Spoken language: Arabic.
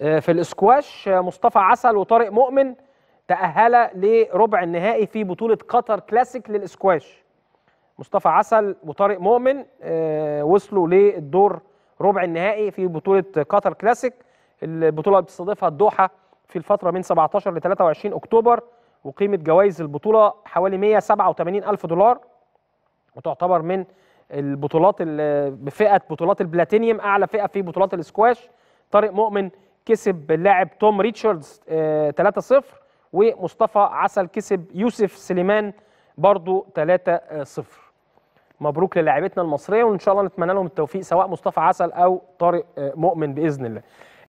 في الإسكواش مصطفى عسل وطارق مؤمن تأهل لربع النهائي في بطولة قطر كلاسيك للإسكواش. مصطفى عسل وطارق مؤمن وصلوا للدور ربع النهائي في بطولة قطر كلاسيك، البطولة بتستضيفها الدوحة في الفترة من 17 ل 23 أكتوبر، وقيمة جوائز البطولة حوالي 187,000 دولار، وتعتبر من البطولات بفئة بطولات البلاتينيوم، أعلى فئة في بطولات الإسكواش. طارق مؤمن كسب اللاعب توم ريتشاردز 3-0، ومصطفى عسل كسب يوسف سليمان برضو 3-0. مبروك للاعبتنا المصرية، وإن شاء الله نتمنى لهم التوفيق سواء مصطفى عسل أو طارق مؤمن بإذن الله.